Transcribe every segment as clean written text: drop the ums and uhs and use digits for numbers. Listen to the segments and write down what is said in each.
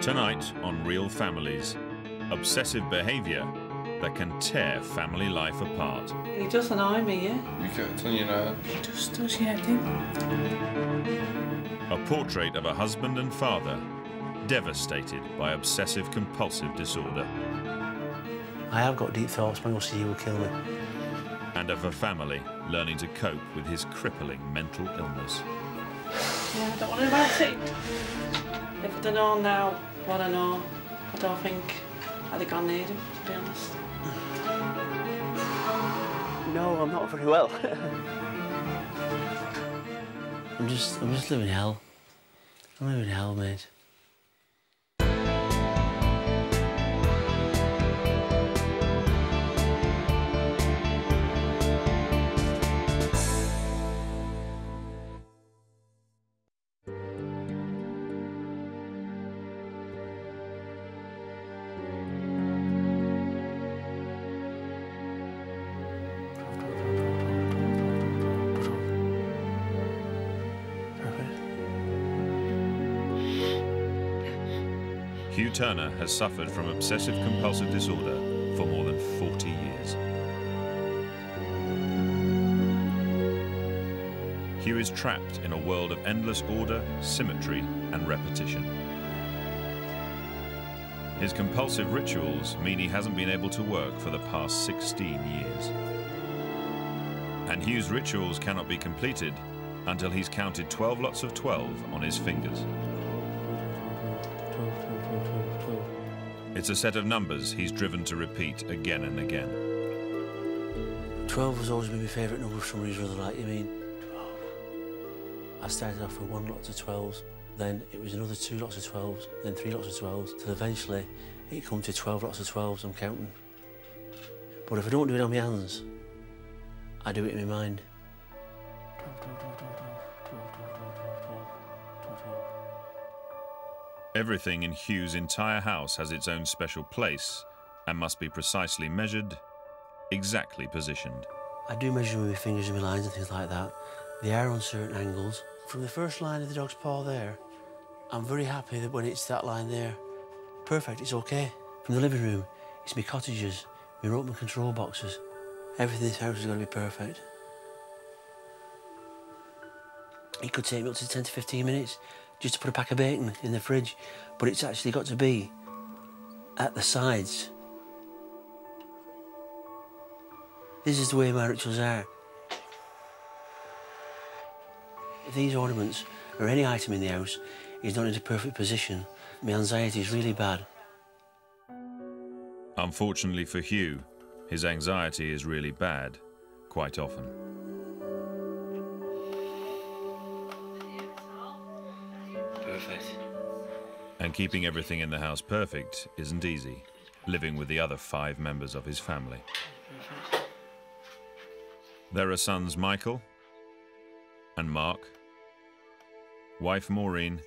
Tonight on Real Families, obsessive behaviour that can tear family life apart. He doesn't eye me, yeah? You can't tell you now. He just does, yeah, I think. A portrait of a husband and father devastated by obsessive-compulsive disorder. I have got deep thoughts, my OCD will kill me. And of a family learning to cope with his crippling mental illness. Yeah, I don't want to know about it. If I don't know now what I know, I don't think I'd have gone near him, to be honest. No, I'm not very well. I'm just living hell. I'm living hell, mate. Hugh Turner has suffered from obsessive-compulsive disorder for more than 40 years. Hugh is trapped in a world of endless order, symmetry, and repetition. His compulsive rituals mean he hasn't been able to work for the past 16 years. And Hugh's rituals cannot be completed until he's counted 12 lots of 12 on his fingers. It's a set of numbers he's driven to repeat again and again. 12 has always been my favourite number for some reason or other, like you mean. 12. I started off with one lot of 12s, then it was another 2 lots of 12s, then 3 lots of 12s, till eventually it come to 12 lots of 12s, I'm counting. But if I don't do it on my hands, I do it in my mind. Everything in Hugh's entire house has its own special place and must be precisely measured, exactly positioned. I do measure with my fingers and my lines and things like that. They are on certain angles. From the first line of the dog's paw there, I'm very happy that when it's that line there, perfect, it's okay. From the living room, it's my cottages, my rope and control boxes. Everything in this house is going to be perfect. It could take me up to 10 to 15 minutes just to put a pack of bacon in the fridge, but it's actually got to be at the sides. This is the way my rituals are. If these ornaments or any item in the house is not in a perfect position, my anxiety is really bad. Unfortunately for Hugh, his anxiety is really bad quite often. And keeping everything in the house perfect isn't easy, living with the other 5 members of his family. There are sons Michael and Mark, wife Maureen,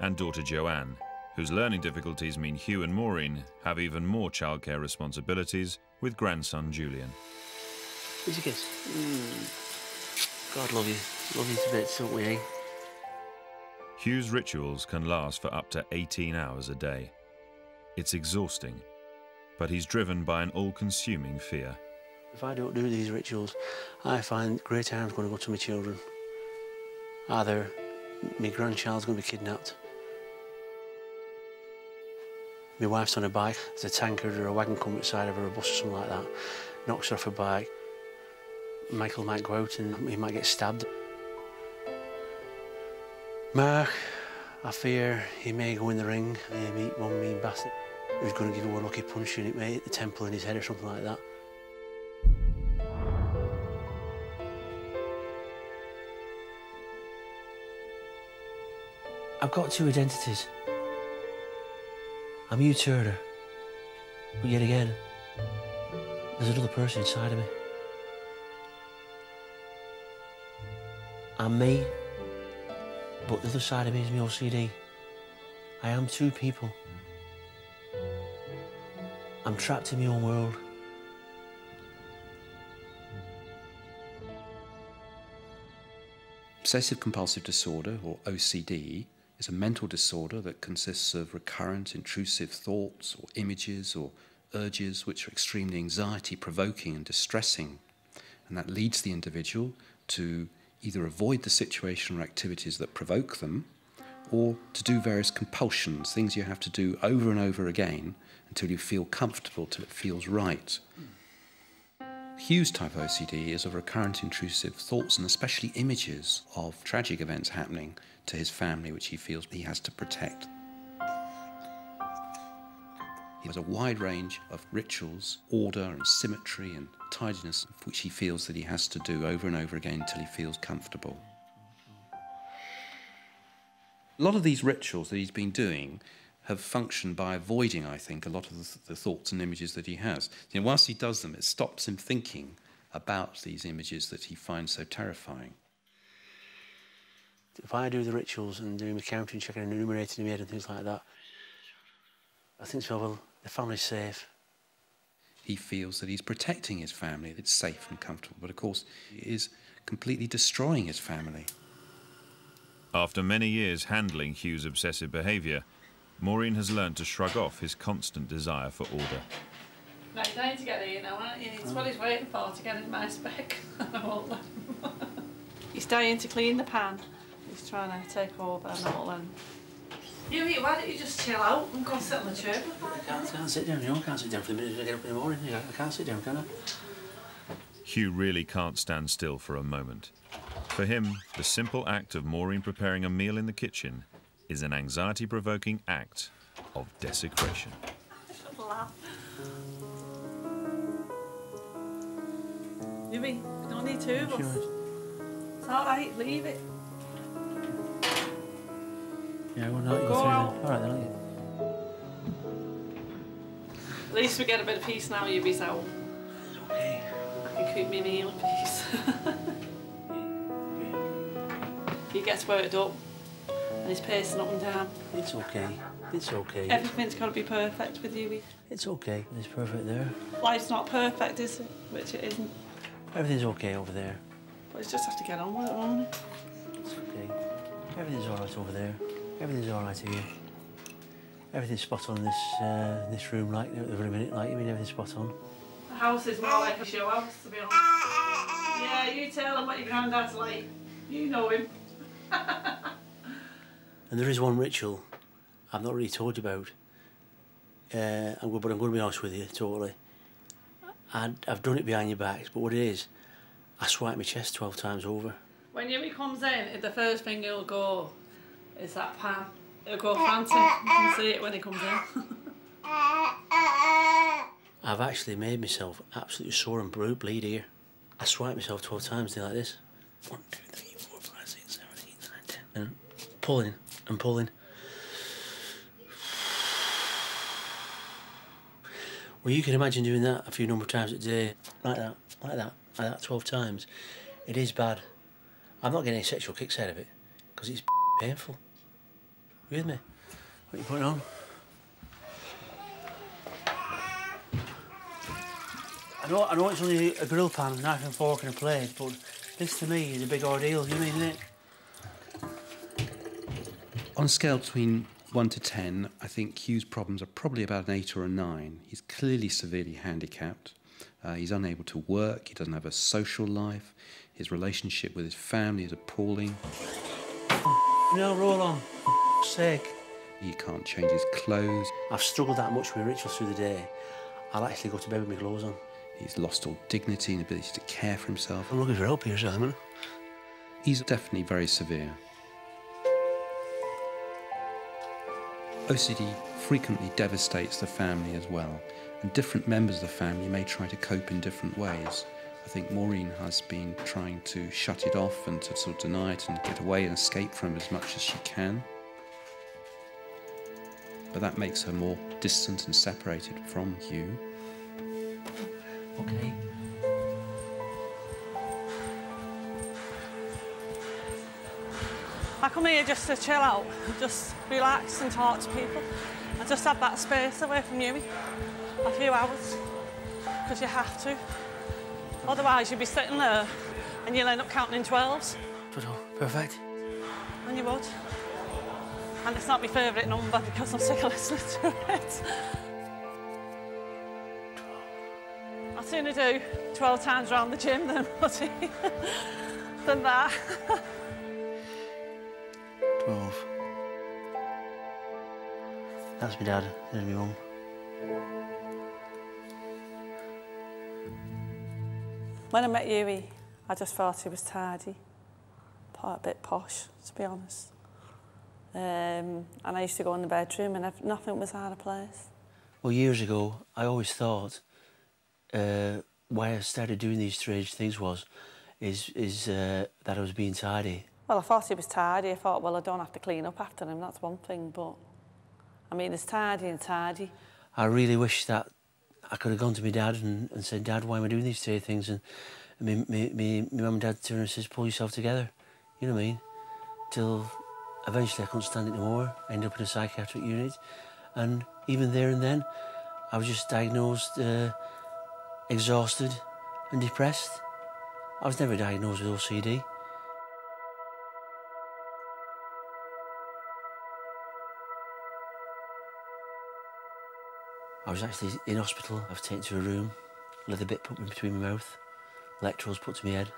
and daughter Joanne, whose learning difficulties mean Hugh and Maureen have even more childcare responsibilities with grandson Julian. Here's a kiss. God love you to bits, don't we, eh? Hugh's rituals can last for up to 18 hours a day. It's exhausting, but he's driven by an all-consuming fear. If I don't do these rituals, I find great harm's going to go to my children. Either my grandchild's going to be kidnapped, my wife's on a bike, there's a tankard or a wagon come beside of her, a bus or something like that, knocks her off her bike. Michael might go out and he might get stabbed. Mark, I fear he may go in the ring, he meet one mean bastard who's going to give him a lucky punch and it may hit the temple in his head or something like that. I've got 2 identities. I'm Hugh Turner, but yet again, there's another person inside of me. I'm me. But the other side of me is my OCD. I am 2 people. I'm trapped in my own world. Obsessive-compulsive disorder, or OCD, It's a mental disorder that consists of recurrent, intrusive thoughts or images or urges which are extremely anxiety-provoking and distressing, and that leads the individual to either avoid the situation or activities that provoke them, or to do various compulsions, things you have to do over and over again until you feel comfortable, till it feels right. Hugh's type of OCD is of recurrent intrusive thoughts and especially images of tragic events happening to his family which he feels he has to protect. He has a wide range of rituals, order and symmetry and tidiness which he feels that he has to do over and over again until he feels comfortable. A lot of these rituals that he's been doing have functioned by avoiding, I think, a lot of the thoughts and images that he has. You know, whilst he does them, it stops him thinking about these images that he finds so terrifying. If I do the rituals and doing the counting, checking and enumerating in my head and things like that, I think so, well, the family's safe. He feels that he's protecting his family, that it's safe and comfortable, but of course he is completely destroying his family. After many years handling Hugh's obsessive behaviour, Maureen has learned to shrug off his constant desire for order. Right, he's dying to get here now, aren't he? It's what he's waiting for, to get his mice back. I won't let him. He's dying to clean the pan. He's trying to take over and I won't let him. Hughie, why don't you just chill out and go sit on the chair? I can't sit down, you know, I can't sit down for the minute I get up in the morning. I can't sit down, can I? Hugh really can't stand still for a moment. For him, the simple act of Maureen preparing a meal in the kitchen is an anxiety-provoking act of desecration. Yumi, don't need two of us. It's all right, leave it. Yeah, I won't let you go through out. Then. All right, then, let you. At least we get a bit of peace now, Yumi's out. Okay. I can keep me meal in peace. He gets worked up and he's pacing up and down. It's okay. It's okay. Everything's got to be perfect with you. It's okay. It's perfect there. Life's not perfect, is it? Which it isn't. Everything's okay over there. But you just have to get on with it, won't it? It's okay. Everything's all right over there. Everything's all right here. Everything's spot on in this room, like every minute, like you mean everything's spot on. The house is more like a show house, to be honest. Yeah, you tell him what your granddad's like. You know him. And there is one ritual I've not really told you about, but I'm going to be honest with you, totally. I've done it behind your backs, but what it is, I swipe my chest 12 times over. When Yumi comes in, the first thing he'll go is that pan. He'll go fancy. You can see it when he comes in. I've actually made myself absolutely sore and bleed here. I swipe myself 12 times, like this. 1, 2, 3, 4, 5, 6, 7, 8, 9, 10. And pulling and pulling. Well, you can imagine doing that a few number of times a day, like that, like that, like that, 12 times. It is bad. I'm not getting any sexual kicks out of it, because it's painful. Are you with me? What are you putting on? I know it's only a grill pan, a knife and fork and a plate, but this to me is a big ordeal, you mean it? On a scale between 1 to 10, I think Hugh's problems are probably about an 8 or a 9. He's clearly severely handicapped. He's unable to work, he doesn't have a social life, his relationship with his family is appalling. No, roll on, for sake. He can't change his clothes. I've struggled that much with rituals through the day. I'll actually go to bed with my clothes on. He's lost all dignity and ability to care for himself. I'm looking for help here, Simon. He's definitely very severe. OCD frequently devastates the family as well, and different members of the family may try to cope in different ways. I think Maureen has been trying to shut it off and to sort of deny it and get away and escape from it as much as she can. But that makes her more distant and separated from Hugh. Okay. I come here just to chill out, just relax and talk to people. I just have that space away from you a few hours, because you have to. Otherwise, you'll be sitting there and you'll end up counting in 12s. Perfect. And you would. And it's not my favourite number because I'm sick of listening to it. I sooner do 12 times round the gym than bloody than that. 12. That's my dad, there's my mum. When I met Hughie, I just thought he was tidy. A bit posh, to be honest. And I used to go in the bedroom and nothing was out of place. Well, years ago, I always thought why I started doing these strange things is that I was being tidy. Well, I thought he was tidy. I thought, well, I don't have to clean up after him, that's one thing, but... I mean, there's tidy and tidy. I really wish that I could have gone to my dad and said, Dad, why am I doing these strange things? And my mum and dad turned and says, pull yourself together. You know what I mean? Till eventually I couldn't stand it no more. I ended up in a psychiatric unit. And even there and then, I was just diagnosed exhausted and depressed. I was never diagnosed with OCD. I was actually in hospital. I was taken to a room, leather bit put between my mouth, electrodes put to my head.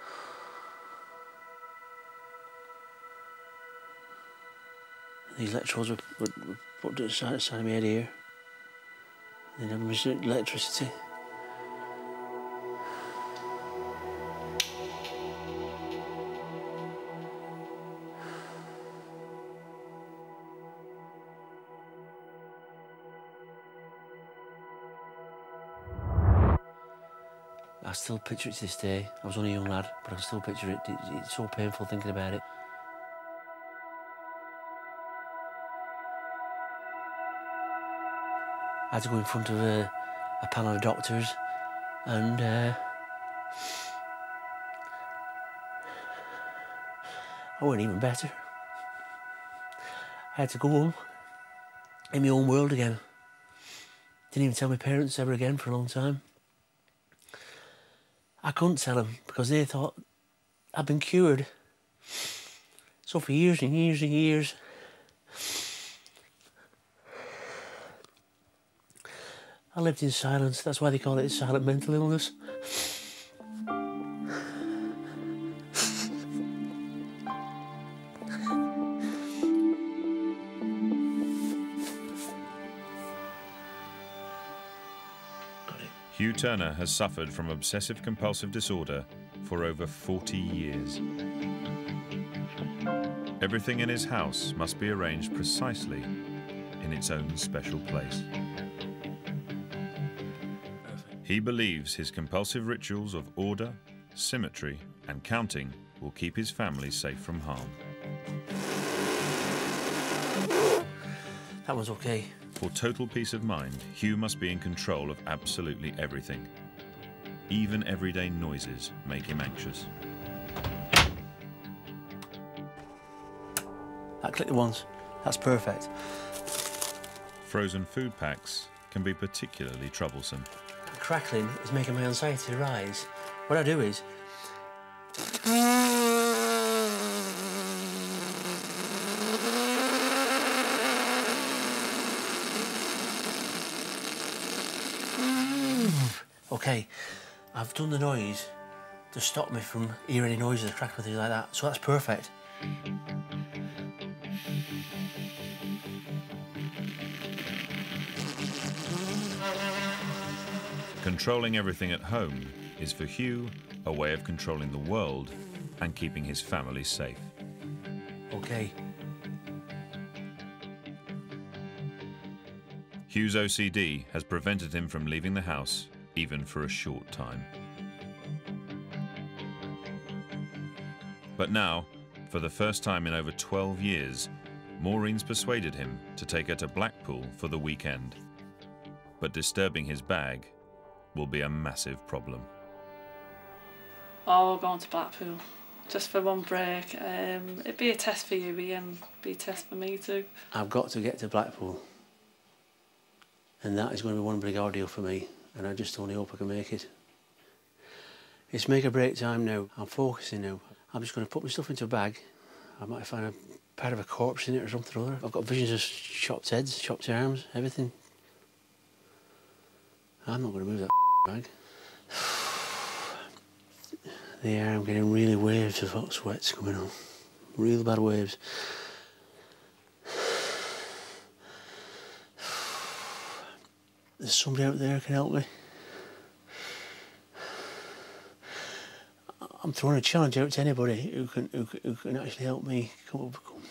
These electrodes were put to the side of my head here. Then I was using electricity. I still picture it to this day. I was only a young lad, but I can still picture it. It's so painful thinking about it. I had to go in front of a panel of doctors and I weren't even better. I had to go home in my own world again. Didn't even tell my parents ever again for a long time. I couldn't tell them because they thought I'd been cured. So for years and years and years, I lived in silence. That's why they call it a silent mental illness. Hugh Turner has suffered from obsessive-compulsive disorder for over 40 years. Everything in his house must be arranged precisely in its own special place. He believes his compulsive rituals of order, symmetry, and counting will keep his family safe from harm. That was okay. For total peace of mind, Hugh must be in control of absolutely everything. Even everyday noises make him anxious. That clicked once. That's perfect. Frozen food packs can be particularly troublesome. Crackling is making my anxiety rise. What I do is... OK, I've done the noise to stop me from hearing any noises or crackling, things like that, so that's perfect. Controlling everything at home is, for Hugh, a way of controlling the world and keeping his family safe. OK. Hugh's OCD has prevented him from leaving the house, even for a short time. But now, for the first time in over 12 years, Maureen's persuaded him to take her to Blackpool for the weekend. But disturbing his bag will be a massive problem. Oh, we're going to Blackpool, just for one break. It'd be a test for you, Ian, it'd be a test for me too. I've got to get to Blackpool. And that is going to be one big ordeal for me, and I just only hope I can make it. It's make or break time now. I'm focusing now. I'm just going to put my stuff into a bag. I might find a part of a corpse in it or something or other. I've got visions of chopped heads, chopped arms, everything. I'm not going to move that bag. The air, I'm getting really waves of hot sweats coming on. Real bad waves. There's somebody out there who can help me. I'm throwing a challenge out to anybody who can actually help me overcome this.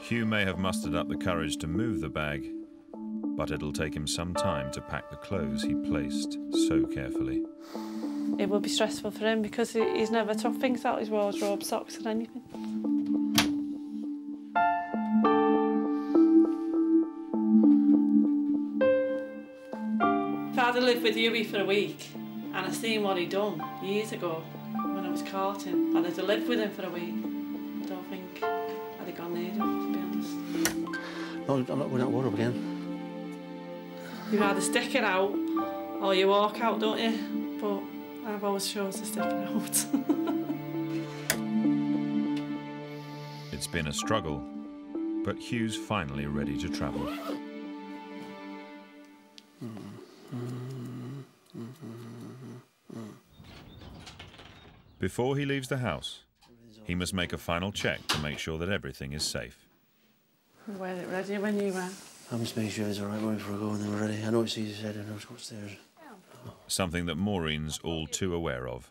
Hugh may have mustered up the courage to move the bag, but it'll take him some time to pack the clothes he placed so carefully. It will be stressful for him because he's never took things out his wardrobe, socks or anything. If I'd have lived with Hughie for a week and I'd seen what he'd done years ago when I was carting, I'd have lived with him for a week. I don't think I'd have gone near him, to be honest. No, I'm not going out wardrobe again. You either stick it out or you walk out, don't you? But I've always chosen to stick it out. It's been a struggle, but Hugh's finally ready to travel. Before he leaves the house, he must make a final check to make sure that everything is safe. You were ready when you went. I'm just making sure it's all right before I go and then we're ready. I know it's easy, I don't know what's upstairs. Something that Maureen's all too aware of.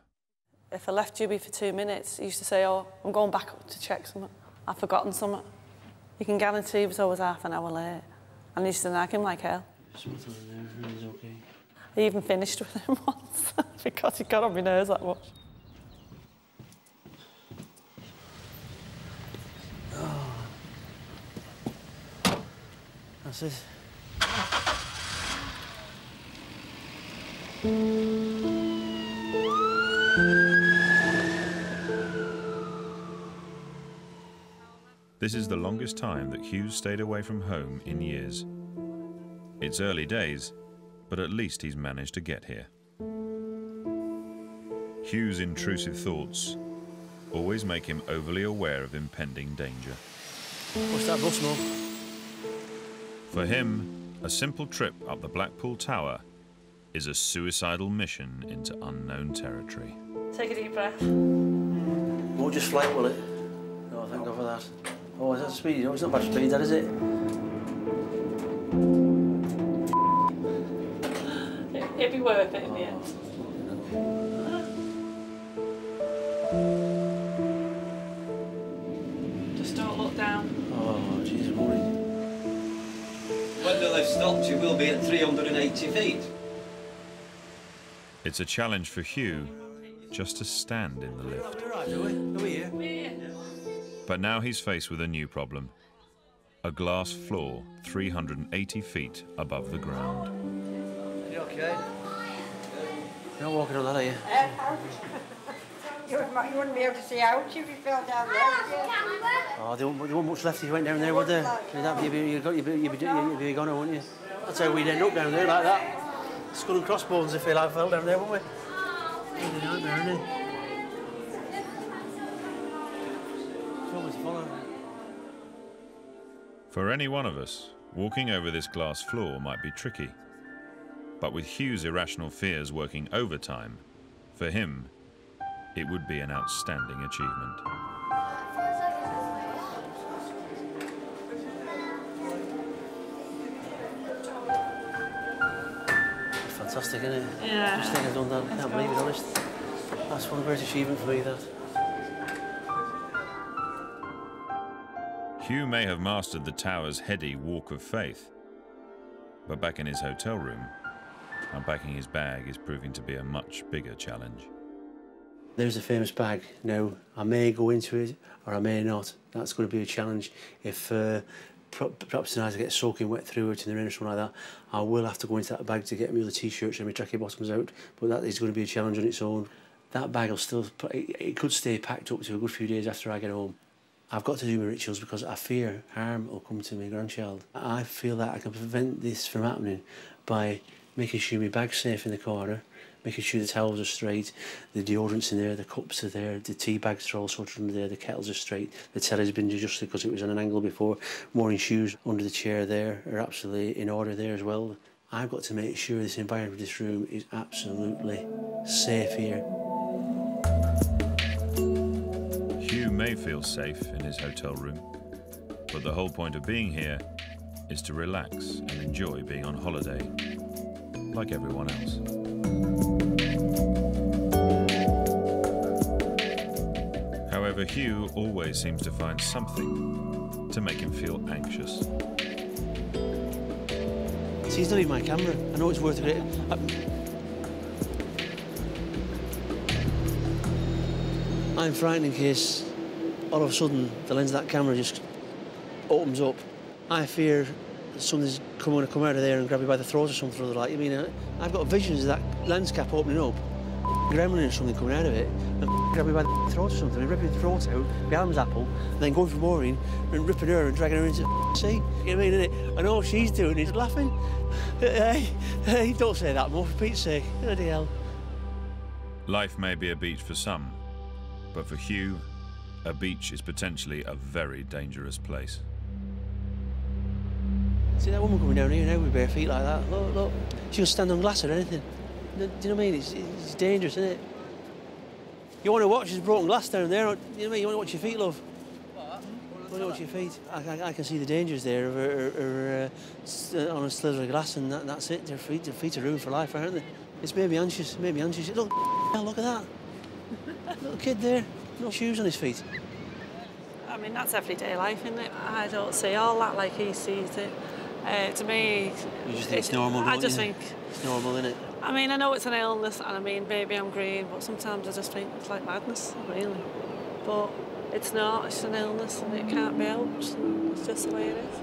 If I left Juby for 2 minutes, he used to say, oh, I'm going back up to check something. I've forgotten something. You can guarantee he was always half an hour late. And he used to nag him like hell. Something in there, everything's OK. I even finished with him once because he got on my nerves that much. That's it. This is the longest time that Hugh stayed away from home in years. It's early days, but at least he's managed to get here. Hugh's intrusive thoughts always make him overly aware of impending danger. What's that bus move? For him, a simple trip up the Blackpool Tower is a suicidal mission into unknown territory. Take a deep breath. Won't just flight, will it? Oh, thank God for that. Oh, is that speed? No, it's not bad speed, that is it? It'd be worth it in the end. Just don't look down. Oh, jeez, Maureen. When they've stopped, you will be at 380 feet. It's a challenge for Hugh just to stand in the lift. But now he's faced with a new problem. A glass floor 380 feet above the ground. You okay? You're not walking on that, are you? You wouldn't be able to see out if you fell down there. Oh, there wasn't much left if you went down there, would there? You'd be a goner, wouldn't you? That's how we'd end up down there, like that. Skull and crossbones if we like fell down there, wouldn't we? It'd be a nightmare, isn't it? It's always fun. For any one of us, walking over this glass floor might be tricky. But with Hugh's irrational fears working overtime, for him, it would be an outstanding achievement. Fantastic, isn't it? Yeah. I just think I've done that. I can't believe it, honest. That's one great achievement for me, that. Hugh may have mastered the tower's heady walk of faith, but back in his hotel room, unpacking his bag is proving to be a much bigger challenge. There's a famous bag. Now, I may go into it or I may not. That's going to be a challenge. If perhaps tonight I get soaking wet through it in the rain or something like that, I will have to go into that bag to get me other T-shirts and my tracky bottoms out, but that is going to be a challenge on its own. that bag will still, it could stay packed up to a good few days after I get home. I've got to do my rituals because I fear harm will come to my grandchild. I feel that I can prevent this from happening by making sure my bag's safe in the corner, making sure the towels are straight, the deodorant's in there, the cups are there, the tea bags are all sorted under there, the kettles are straight, the telly's been adjusted because it was on an angle before, Maureen's shoes under the chair there are absolutely in order there as well. I've got to make sure this environment of this room is absolutely safe here. Hugh may feel safe in his hotel room, but the whole point of being here is to relax and enjoy being on holiday, like everyone else. However, Hugh always seems to find something to make him feel anxious. See, he's not even my camera. I know it's worth it. I'm frightened in case all of a sudden the lens of that camera just opens up. I fear something's going to come out of there and grab me by the throat or something or other. Like, I mean, I've got visions of that lens cap opening up, gremlin or something coming out of it, and grab me by the throat or something, and ripping the throat out, the arm's apple, and then going for Maureen and ripping her and dragging her into the sea. You know what I mean, innit? And all she's doing is laughing. Hey, don't say that more, for Pete's sake. Bloody hell. Life may be a beach for some, but for Hugh, a beach is potentially a very dangerous place. See that woman coming down here now with bare feet like that? Look, look. She'll stand on glass or anything. Do you know what I mean? It's dangerous, isn't it? You want to watch this broken glass down there, do you know what I mean? You want to watch your feet, love. What? You want to watch your feet. I can see the dangers there of on a slither of glass and that's it. Their feet are ruined for life, aren't they? It's made me anxious, it made me anxious. Look, look at that. Little kid there, no shoes on his feet. I mean, that's everyday life, isn't it? I don't see all that like he sees it. To me... You just think it's normal, don't you? I just think... It's normal, isn't it? I mean, I know it's an illness, and I mean, maybe I'm green, but sometimes I just think it's like madness, really. But it's not, it's an illness, and it can't be helped. So it's just the way it is.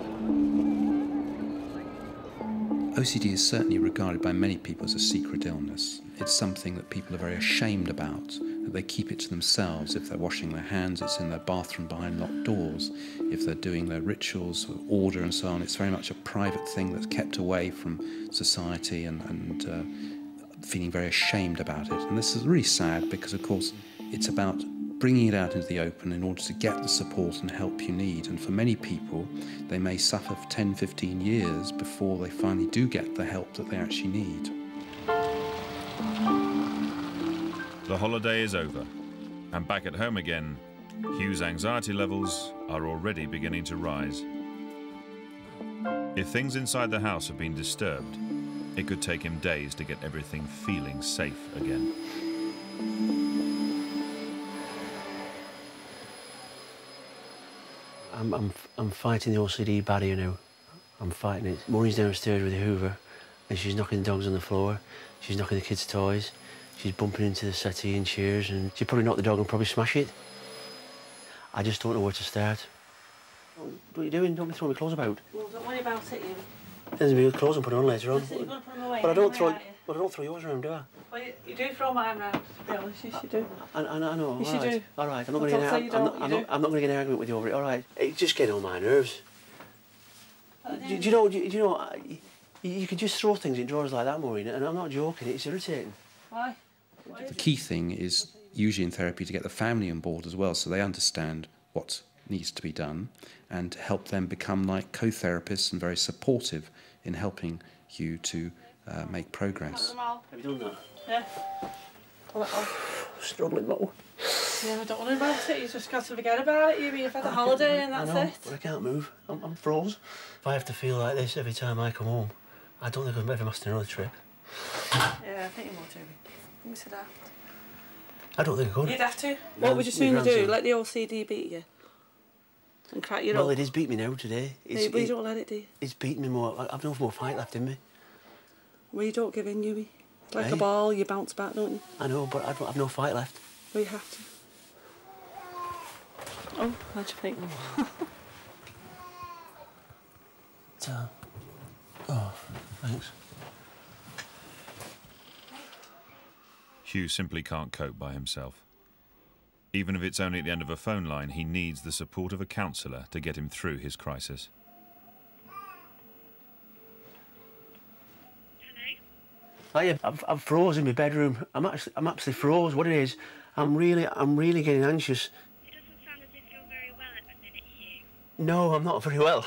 OCD is certainly regarded by many people as a secret illness. It's something that people are very ashamed about, that they keep it to themselves. If they're washing their hands, it's in their bathroom behind locked doors. If they're doing their rituals, order and so on, it's very much a private thing that's kept away from society and feeling very ashamed about it. And this is really sad because, of course, it's about bringing it out into the open in order to get the support and help you need. And for many people, they may suffer for 10, 15 years before they finally do get the help that they actually need. The holiday is over, and back at home again, Hugh's anxiety levels are already beginning to rise. If things inside the house have been disturbed, it could take him days to get everything feeling safe again. I'm fighting the OCD barrier now. I'm fighting it. Maureen's downstairs with the Hoover, and she's knocking the dogs on the floor. She's knocking the kids' toys. She's bumping into the settee and chairs, and she'd probably knock the dog and probably smash it. I just don't know where to start. What are you doing? Don't be throwing my clothes about. Well, don't worry about it, you. There's a few clothes and put on later on. You're going to put them away. But I don't throw yours around, do I? Well, you do throw mine around, to be honest. You should do. I know. You should do. All right. I'm not going to get an argument with you over it. All right. It's just getting on my nerves. You could just throw things in drawers like that, Maureen, and I'm not joking. It's irritating. Why? The key thing is usually in therapy to get the family on board as well so they understand what needs to be done and help them become like co-therapists and very supportive in helping you to make progress. Have you done that? Yeah. Struggling, Mo. Yeah, I don't worry about it. You just got to forget about it. You've had a holiday and that's it. But I can't move. I'm frozen. If I have to feel like this every time I come home, I don't think I've ever missed another trip. Yeah, I think you might do it. I don't think I could. You'd have to. What would you sooner do? Let the OCD beat you? And crack your up? Well, it is beat me now today. But you don't let it, do you? It's beating me more. I've no more fight left in me. Well, you don't give in, Hughie. Like a ball, you bounce back, don't you? I know, but I've no fight left. Well, you have to. Oh, how'd you think? Oh, thanks. Hugh simply can't cope by himself. Even if it's only at the end of a phone line, he needs the support of a counsellor to get him through his crisis. Hello? I'm frozen in my bedroom. I'm absolutely frozen. What it is, I'm really getting anxious. It doesn't sound as if you're very well at the minute, Hugh. No, I'm not very well.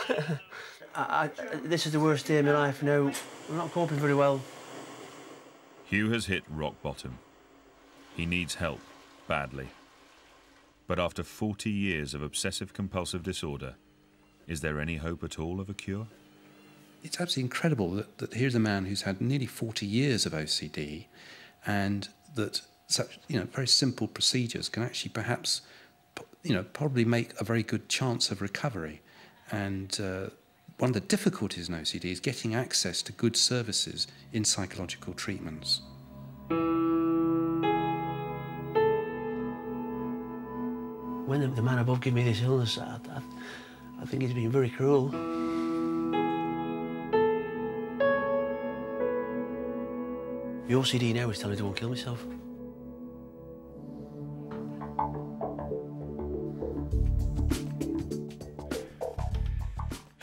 This is the worst day of my life now. I'm not coping very well. Hugh has hit rock bottom. He needs help, badly. But after 40 years of obsessive-compulsive disorder, is there any hope at all of a cure? It's absolutely incredible that here's a man who's had nearly 40 years of OCD, and that such, very simple procedures can actually perhaps, probably make a very good chance of recovery. And one of the difficulties in OCD is getting access to good services in psychological treatments. When the man above gave me this illness, I think he's been very cruel. The OCD now is telling me to go and kill myself.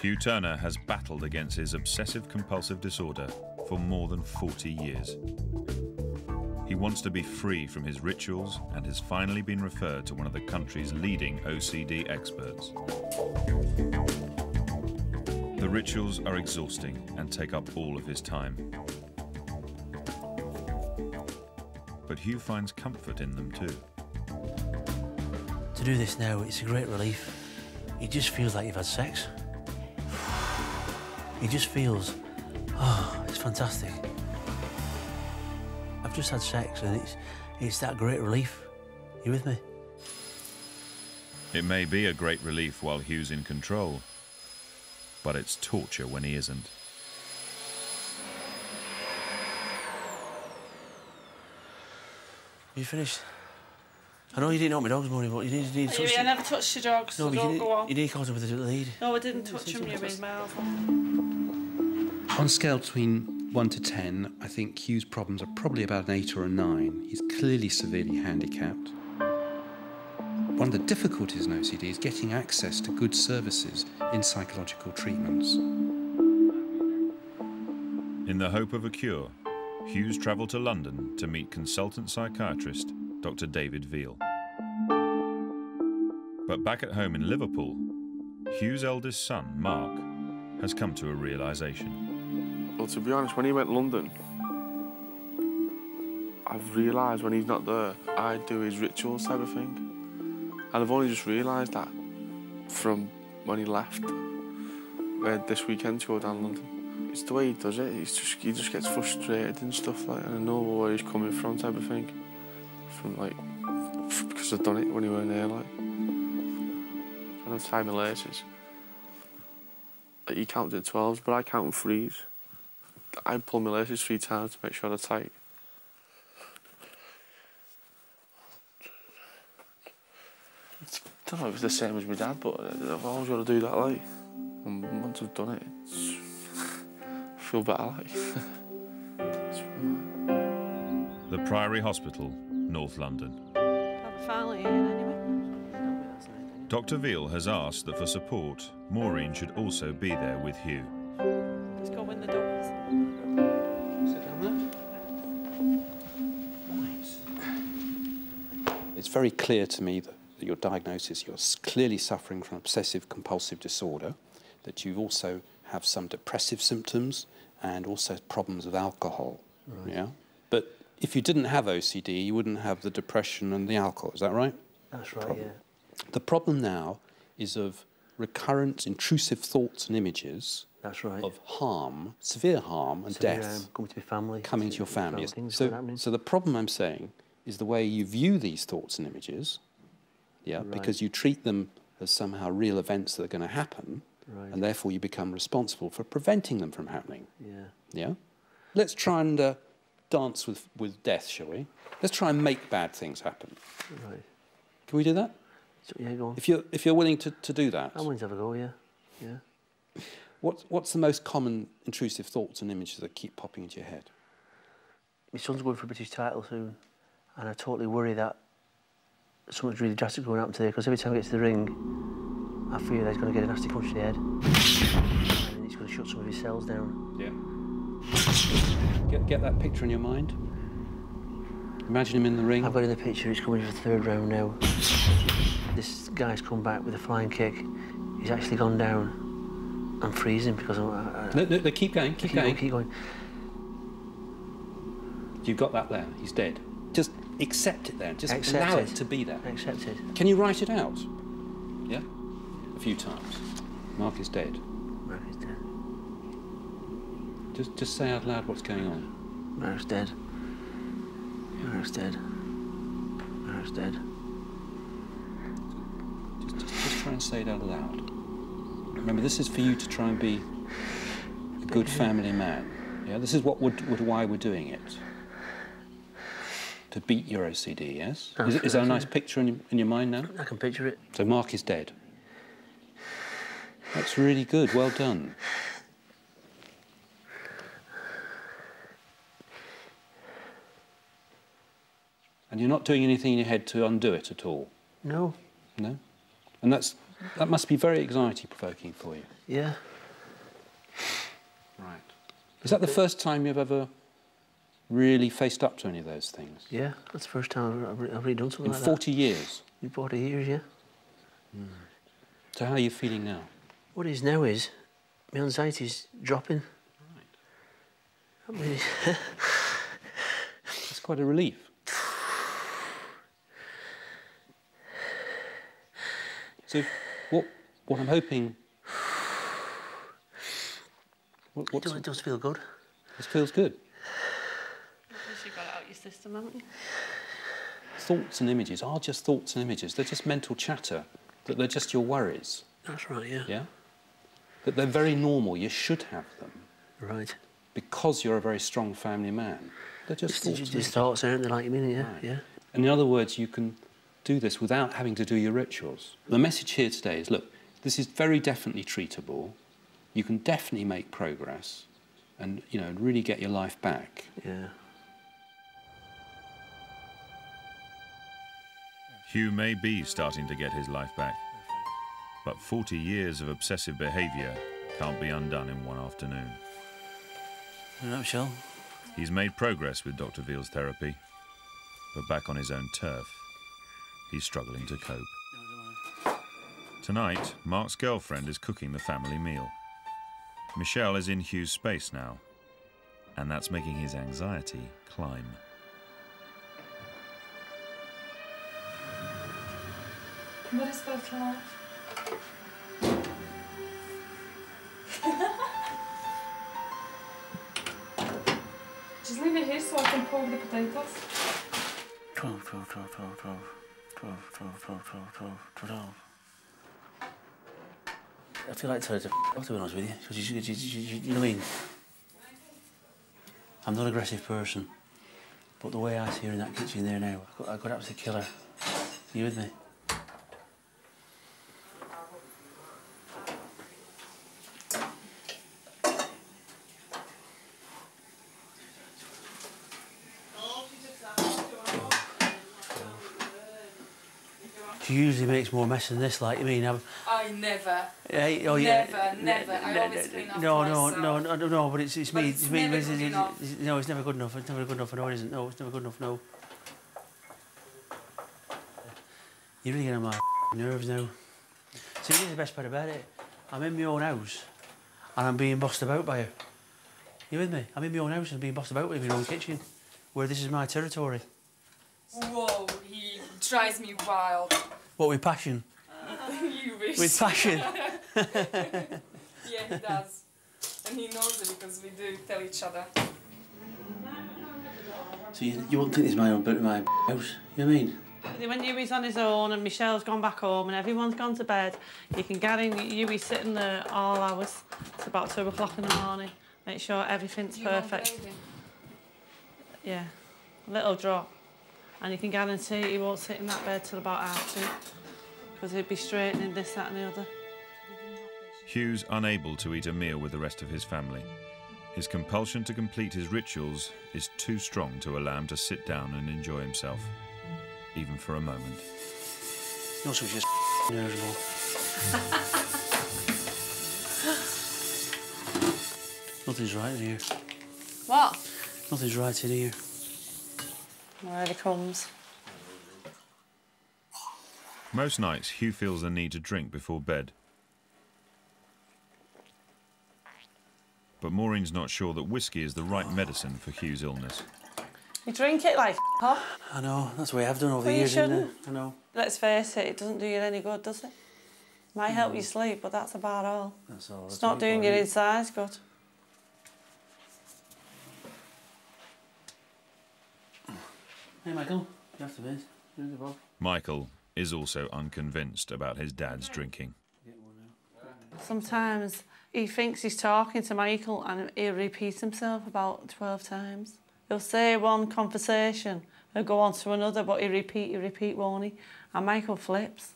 Hugh Turner has battled against his obsessive-compulsive disorder for more than 40 years. He wants to be free from his rituals and has finally been referred to one of the country's leading OCD experts. The rituals are exhausting and take up all of his time. But Hugh finds comfort in them too. To do this now, it's a great relief. It just feels like you've had sex. It just feels, oh, it's fantastic. I've just had sex and it's that great relief. You with me? It may be a great relief while Hugh's in control, but it's torture when he isn't. You finished? I know you didn't help my dogs, Maureen, but you didn't touch them. I never touched your dogs, no, so don't go on. You didn't call them with the lead. No, I didn't touch them, you made my mouth. On a scale between 1 to 10, I think Hugh's problems are probably about an 8 or a 9. He's clearly severely handicapped. One of the difficulties in OCD is getting access to good services in psychological treatments. In the hope of a cure, Hugh's travelled to London to meet consultant psychiatrist Dr. David Veale. But back at home in Liverpool, Hugh's eldest son, Mark, has come to a realisation. Well, to be honest, when he went to London, I've realised when he's not there, I do his rituals type of thing. And I've only just realised that from when he left, this weekend to go down London. It's the way he does it, he just gets frustrated and stuff like that, and I know where he's coming from type of thing. Because I've done it when he weren't there, when I'm tying my laces. He counted in 12s, but I count in 3s. I pull my laces 3 times to make sure they're tight. I don't know if it's the same as my dad, but I've always got to do that, And once I've done it, I feel better, The Priory Hospital, North London. Dr. Veale has asked that for support, Maureen should also be there with Hugh. Let's go win the dogs. Sit down there. It's very clear to me that your diagnosis, you're clearly suffering from obsessive-compulsive disorder, that you also have some depressive symptoms and also problems with alcohol. Right. Yeah? But if you didn't have OCD, you wouldn't have the depression and the alcohol, is that right? That's right, yeah. The problem now is of recurrent, intrusive thoughts and images. That's right. Of harm, severe harm and death. Coming to your family. Coming to your family. So the problem I'm saying is the way you view these thoughts and images, yeah, right. Because you treat them as somehow real events that are going to happen, right. And therefore you become responsible for preventing them from happening. Yeah. Yeah? Let's try and... dance with death, shall we? Let's try and make bad things happen. Right. Can we do that? Yeah, go on. If you're willing to do that. I'm willing to have a go, yeah. Yeah. What's the most common intrusive thoughts and images that keep popping into your head? My son's going for a British title soon. and I totally worry that something's really drastic going to happen today, because every time I get to the ring, I feel that he's going to get a nasty punch to the head. And he's going to shut some of his cells down. Yeah. Get that picture in your mind. Imagine him in the ring. I've got in the picture, he's coming for the third round now. This guy's come back with a flying kick. He's actually gone down. I'm freezing because I'm... No, keep going, keep going. You've got that there, he's dead. Just accept it then, just allow it to be there. Accept it. Can you write it out? Yeah? A few times. Mark is dead. Mark is dead. Just say out loud what's going on. Mark's dead. Mark's dead. Mark's dead. Just try and say it out loud. Remember, this is for you to try and be a good family man. Yeah, this is what why we're doing it. To beat your OCD, yes? Is there a nice picture in your mind now? I can picture it. So Mark is dead. That's really good, well done. And you're not doing anything in your head to undo it at all? No. No? And that must be very anxiety-provoking for you. Yeah. Right. Is that the first time you've ever really faced up to any of those things? Yeah, that's the first time I've really done something like that. In 40 years? In 40 years, yeah. Mm. So how are you feeling now? What it is now is, my anxiety's dropping. Right. I mean, that's quite a relief. So what I'm hoping... it does feel good. This feels good. You've got it out of your system, haven't you? Thoughts and images are just thoughts and images. They're just mental chatter. They're just your worries. That's right, yeah. Yeah? That they're very normal. You should have them. Right. Because you're a very strong family man. They're just thoughts. Just thoughts, aren't they, like you mean, yeah? Right. Yeah. And in other words, you can do this without having to do your rituals. The message here today is, look, this is very definitely treatable. You can definitely make progress and, you know, really get your life back. Yeah. Hugh may be starting to get his life back, but 40 years of obsessive behaviour can't be undone in one afternoon. In a nutshell. He's made progress with Dr. Veale's therapy, but back on his own turf, he's struggling to cope. Tonight, Mark's girlfriend is cooking the family meal. Michelle is in Hugh's space now, and that's making his anxiety climb. What is both like? Just leave it here so I can pour the potatoes. 12, 12, 12, 12, 12, 12, 12, 12, 12, 12. I feel like telling her to f*** to be honest with you, because you know what I mean? I'm not an aggressive person, but the way I see her in that kitchen there now, I could absolutely kill her. Are you with me? Usually makes more mess than this, like, you mean? I never. Oh, yeah. Never. I always clean up myself. No, but it's me. No, it's never good enough. It's never good enough. No, it isn't. No, it's never good enough. No. You're really getting on my nerves now. See, this is the best part about it. I'm in my own house and I'm being bossed about by you. You with me? I'm in my own house and being bossed about in my own kitchen, where this is my territory. Whoa, he drives me wild. What, with passion? You wish. With passion. Yeah, he does. And he knows it because we do tell each other. So you won't think this is my own, but my house, you know what I mean? When Hughie's on his own and Michelle's gone back home and everyone's gone to bed, you can get in, Hughie's sitting there all hours. It's about 2 o'clock in the morning. Make sure everything's perfect. Yeah, a little drop. And you can guarantee he won't sit in that bed till about 2:30, because he'd be straightening this, that and the other. Hugh's unable to eat a meal with the rest of his family, His compulsion to complete his rituals is too strong to allow him to sit down and enjoy himself, even for a moment. Not so just irritable. Nothing's right in here. What? Nothing's right in here. Where it comes. Most nights, Hugh feels the need to drink before bed. But Maureen's not sure that whiskey is the right medicine for Hugh's illness. You drink it like pop. I know, that's what I've done over the years, isn't it? I know. Let's face it, it doesn't do you any good, does it? Might help you sleep, but that's about all. That's all. It's not doing your insides good. Hey, Michael, you have to bed. Michael is also unconvinced about his dad's drinking. Sometimes he thinks he's talking to Michael and he'll repeat himself about 12 times. He'll say one conversation and go on to another, but he'll repeat, won't he? And Michael flips.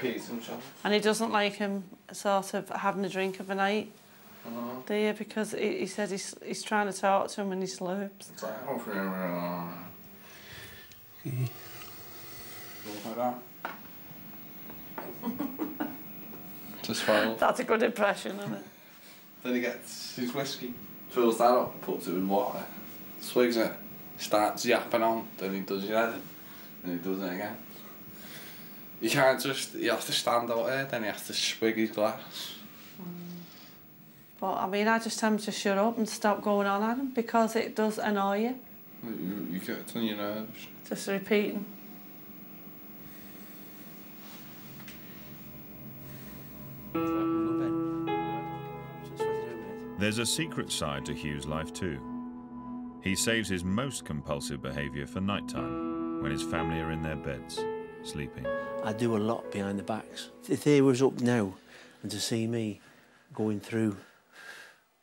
Repeats himself. And he doesn't like him sort of having a drink of a night, do you? Because he said he's trying to talk to him and he slurps. It's like, hopefully, like that. Just final. That's a good impression, isn't it? Then he gets his whiskey, fills that up, puts it in water, swigs it, starts yapping on, then he does your head in, then he does it again. You can't just, you have to stand out here, then he has to swig his glass. But I mean, I just tell him to shut up and stop going on at him because it does annoy you. You get it on your nerves. Just repeating. There's a secret side to Hugh's life too. He saves his most compulsive behaviour for nighttime, when his family are in their beds, sleeping. I do a lot behind the backs. If they was up now and to see me going through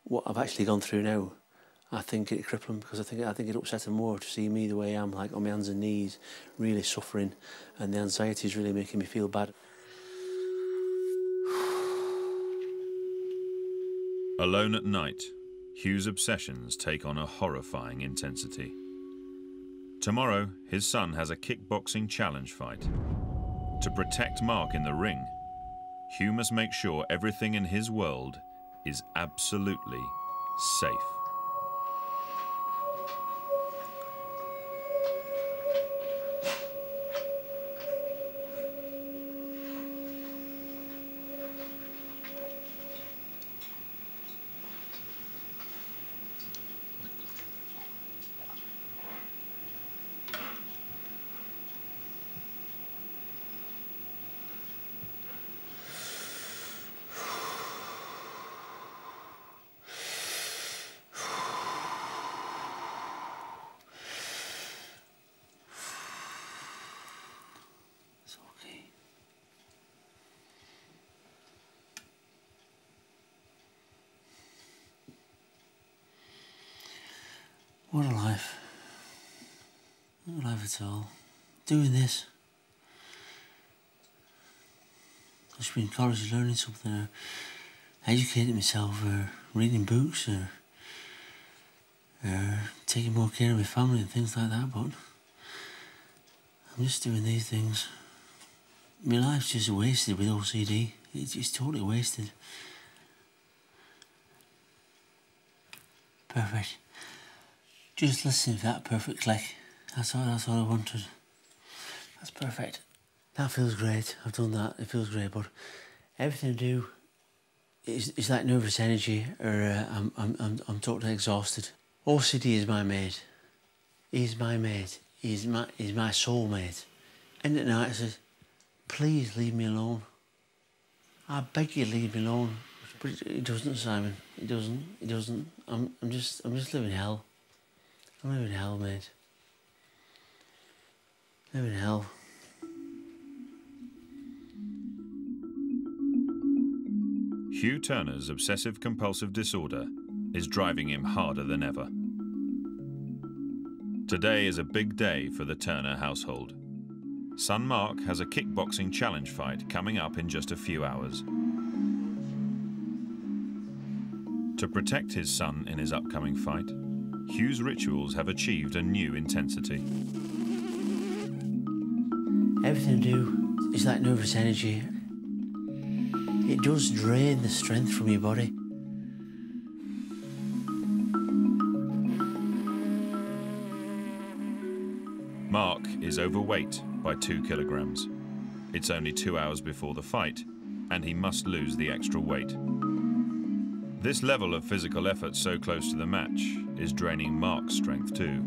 what I've actually gone through now, I think it'd cripple them, because I think it'd upset them more to see me the way I'm, like on my hands and knees, really suffering, and the anxiety's really making me feel bad. Alone at night, Hugh's obsessions take on a horrifying intensity. Tomorrow, his son has a kickboxing challenge fight. To protect Mark in the ring, Hugh must make sure everything in his world is absolutely safe. What a life. Not a life at all. Doing this. I should be in college learning something, or educating myself, or reading books, or taking more care of my family and things like that, but I'm just doing these things. My life's just wasted with OCD. It's just totally wasted. Perfect. Just listen to that perfect click. That's all I wanted. That's perfect. That feels great. I've done that. It feels great, but everything I do is like nervous energy, or I'm totally exhausted. OCD is my mate. He's my mate. He's my soulmate. And at night I said, please leave me alone. I beg you, leave me alone. But it doesn't, Simon. It doesn't. It doesn't. I'm just living hell. I'm living hell, mate. Living hell. Hugh Turner's obsessive-compulsive disorder is driving him harder than ever. Today is a big day for the Turner household. Son Mark has a kickboxing challenge fight coming up in just a few hours. To protect his son in his upcoming fight, Hugh's rituals have achieved a new intensity. Everything I do is like nervous energy. It does drain the strength from your body. Mark is overweight by 2 kilograms. It's only 2 hours before the fight, and he must lose the extra weight. This level of physical effort so close to the match is draining Mark's strength too,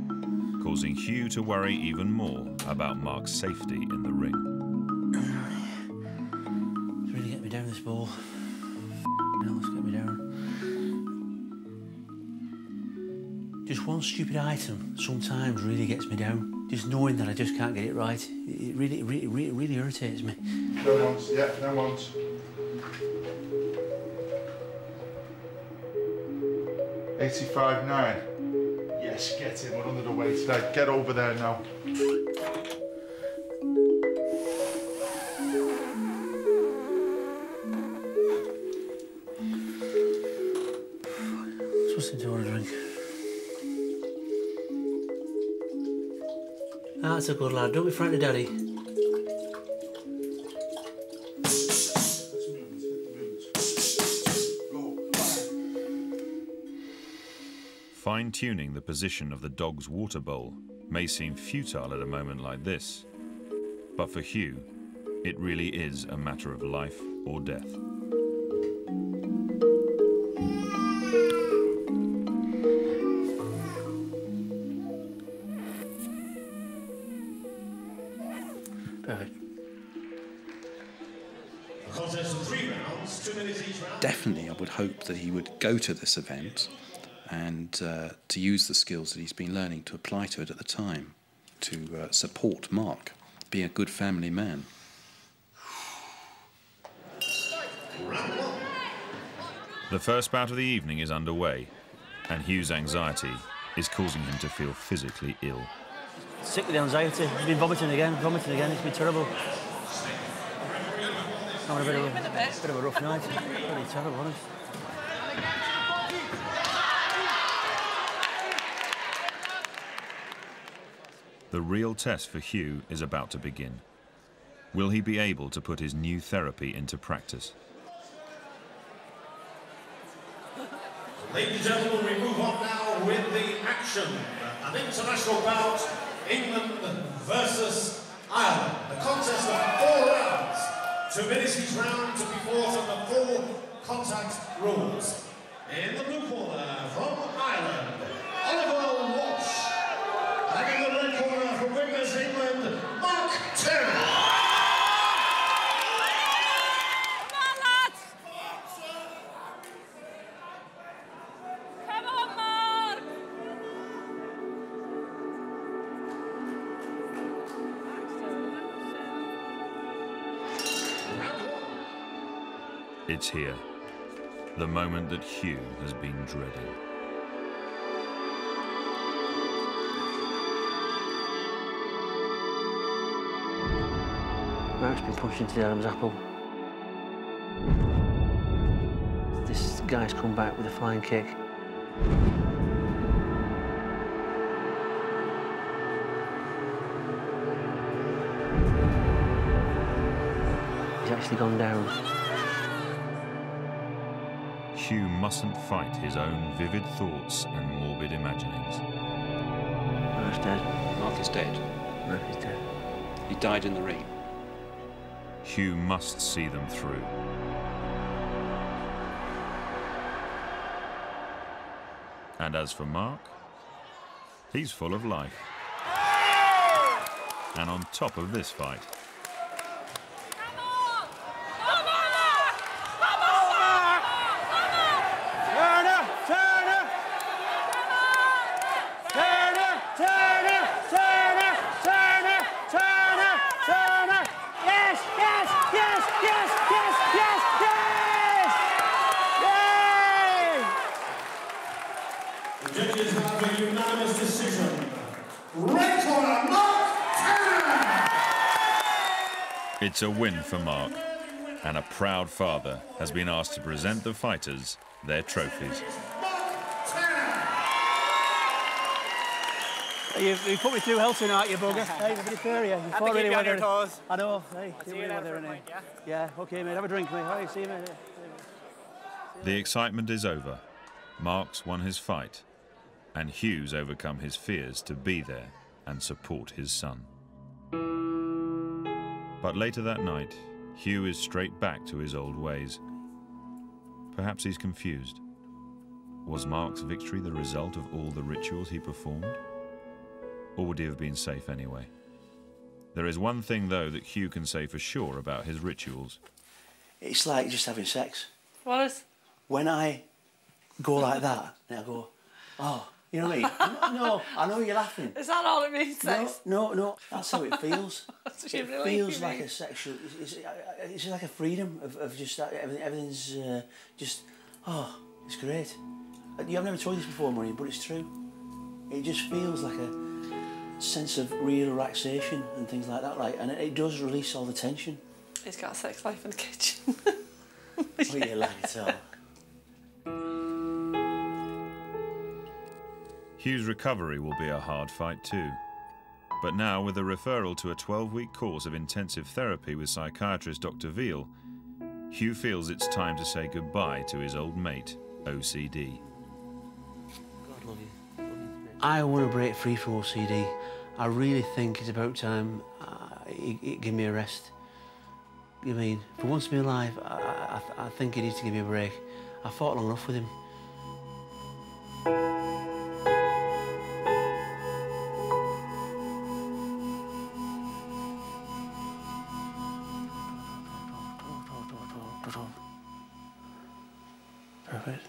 causing Hugh to worry even more about Mark's safety in the ring. It's really getting me down, this ball. Now it's getting me down. Just one stupid item sometimes really gets me down. Just knowing that I just can't get it right, it really irritates me. No one's, yeah, no one's. $85.9. Yes, get in. We're under the weight today. Get over there now. Supposed to want a drink. That's a good lad. Don't be frightened of Daddy. Fine-tuning the position of the dog's water bowl may seem futile at a moment like this, but for Hugh, it really is a matter of life or death. Definitely, I would hope that he would go to this event and to use the skills that he's been learning to apply to it at the time, to support Mark, be a good family man. The first bout of the evening is underway, and Hugh's anxiety is causing him to feel physically ill. Sick with the anxiety. He's been vomiting again, it's been terrible. I'm having a bit of a rough night. It's pretty terrible, isn't it? The real test for Hugh is about to begin. Will he be able to put his new therapy into practice? Ladies and gentlemen, we move on now with the action. An international bout, England versus Ireland. The contest of 4 rounds. 2 minutes each round to be fought on the full contact rules. In the blue corner from Ireland, Oliver Walsh. And in the red corner from Wiggers, England, Mark Turner. Come on, lads! Come on, Mark! It's here, the moment that Hugh has been dreading. Mark's been pushed into the Adam's apple. This guy's come back with a flying kick. He's actually gone down. Hugh mustn't fight his own vivid thoughts and morbid imaginings. Mark's dead. Mark is dead. Mark is dead. He died in the ring. Hugh must see them through. And as for Mark, he's full of life. And on top of this fight, it's a win for Mark, and a proud father has been asked to present the fighters their trophies. You put me through hell tonight, you bugger. Hey, a bit of curry, yeah. You thought really whether... I know, hey. I'll see you later, mate, yeah? Yeah, OK, mate, have a drink, mate. All right, see you, mate. The excitement is over. Mark's won his fight, and Hugh's overcome his fears to be there and support his son. But later that night, Hugh is straight back to his old ways. Perhaps he's confused. Was Mark's victory the result of all the rituals he performed? Or would he have been safe anyway? There is one thing, though, that Hugh can say for sure about his rituals. It's like just having sex. Wallace? When I go like that, and I go, oh, you know what I mean? No, I know you're laughing. Is that all it means, sex? No, that's how it feels. It feels like a sexual... It's like a freedom of just... Everything's just... Oh, it's great. I've never told you this before, Maureen, but it's true. It just feels like a... sense of real relaxation and things like that, like, and it does release all the tension. He's got a sex life in the kitchen. Oh, yeah. You like it all. Hugh's recovery will be a hard fight too. But now, with a referral to a 12-week course of intensive therapy with psychiatrist Dr. Veale, Hugh feels it's time to say goodbye to his old mate, OCD. God love you. I want to break free from OCD. I really think it's about time it gave me a rest. I mean, for once in my life, I think he needs to give me a break. I fought long enough with him. Perfect.